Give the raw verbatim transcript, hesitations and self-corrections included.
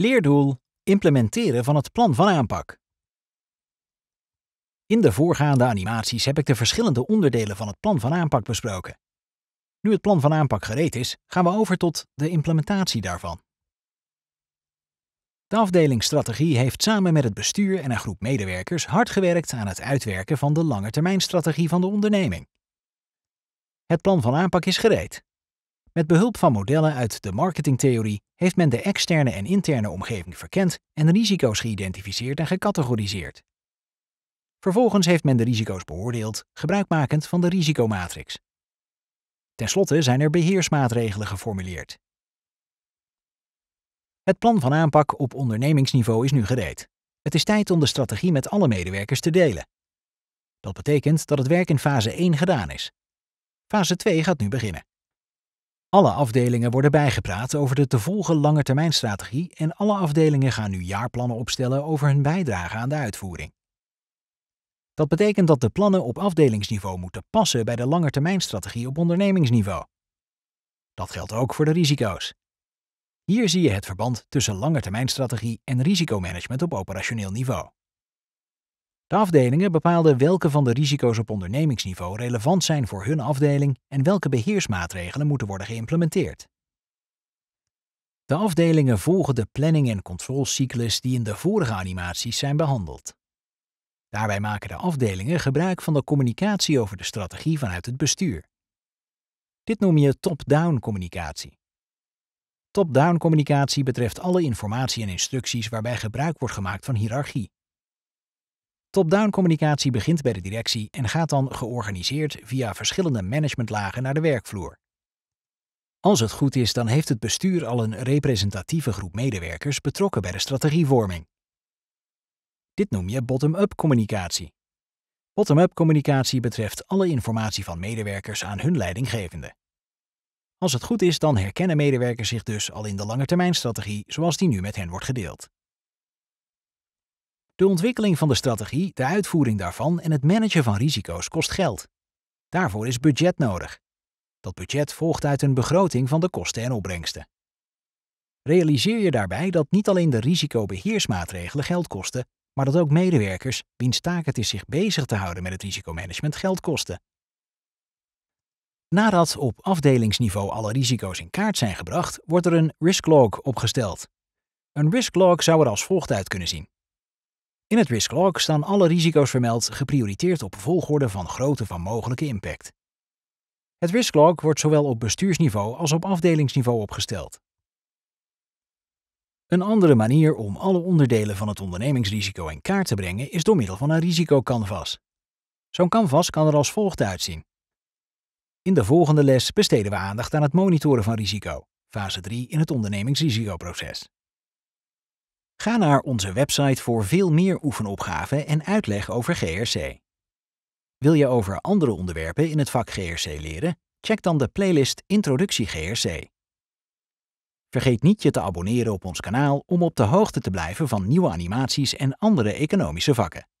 Leerdoel: implementeren van het plan van aanpak. In de voorgaande animaties heb ik de verschillende onderdelen van het plan van aanpak besproken. Nu het plan van aanpak gereed is, gaan we over tot de implementatie daarvan. De afdeling strategie heeft samen met het bestuur en een groep medewerkers hard gewerkt aan het uitwerken van de langetermijnstrategie van de onderneming. Het plan van aanpak is gereed. Met behulp van modellen uit de marketingtheorie heeft men de externe en interne omgeving verkend en risico's geïdentificeerd en gecategoriseerd. Vervolgens heeft men de risico's beoordeeld, gebruikmakend van de risicomatrix. Ten slotte zijn er beheersmaatregelen geformuleerd. Het plan van aanpak op ondernemingsniveau is nu gereed. Het is tijd om de strategie met alle medewerkers te delen. Dat betekent dat het werk in fase één gedaan is. Fase twee gaat nu beginnen. Alle afdelingen worden bijgepraat over de te volgen langetermijnstrategie en alle afdelingen gaan nu jaarplannen opstellen over hun bijdrage aan de uitvoering. Dat betekent dat de plannen op afdelingsniveau moeten passen bij de langetermijnstrategie op ondernemingsniveau. Dat geldt ook voor de risico's. Hier zie je het verband tussen langetermijnstrategie en risicomanagement op operationeel niveau. De afdelingen bepaalden welke van de risico's op ondernemingsniveau relevant zijn voor hun afdeling en welke beheersmaatregelen moeten worden geïmplementeerd. De afdelingen volgen de planning- en controlcyclus die in de vorige animaties zijn behandeld. Daarbij maken de afdelingen gebruik van de communicatie over de strategie vanuit het bestuur. Dit noem je top-down communicatie. Top-down communicatie betreft alle informatie en instructies waarbij gebruik wordt gemaakt van hiërarchie. Top-down communicatie begint bij de directie en gaat dan georganiseerd via verschillende managementlagen naar de werkvloer. Als het goed is, dan heeft het bestuur al een representatieve groep medewerkers betrokken bij de strategievorming. Dit noem je bottom-up communicatie. Bottom-up communicatie betreft alle informatie van medewerkers aan hun leidinggevende. Als het goed is, dan herkennen medewerkers zich dus al in de langetermijnstrategie zoals die nu met hen wordt gedeeld. De ontwikkeling van de strategie, de uitvoering daarvan en het managen van risico's kost geld. Daarvoor is budget nodig. Dat budget volgt uit een begroting van de kosten en opbrengsten. Realiseer je daarbij dat niet alleen de risicobeheersmaatregelen geld kosten, maar dat ook medewerkers, wiens taak het is zich bezig te houden met het risicomanagement, geld kosten. Nadat op afdelingsniveau alle risico's in kaart zijn gebracht, wordt er een risklog opgesteld. Een risklog zou er als volgt uit kunnen zien. In het risklog staan alle risico's vermeld, geprioriteerd op volgorde van grootte van mogelijke impact. Het risklog wordt zowel op bestuursniveau als op afdelingsniveau opgesteld. Een andere manier om alle onderdelen van het ondernemingsrisico in kaart te brengen is door middel van een risicocanvas. Zo'n canvas kan er als volgt uitzien. In de volgende les besteden we aandacht aan het monitoren van risico, fase drie in het ondernemingsrisicoproces. Ga naar onze website voor veel meer oefenopgaven en uitleg over G R C. Wil je over andere onderwerpen in het vak G R C leren? Check dan de playlist Introductie G R C. Vergeet niet je te abonneren op ons kanaal om op de hoogte te blijven van nieuwe animaties en andere economische vakken.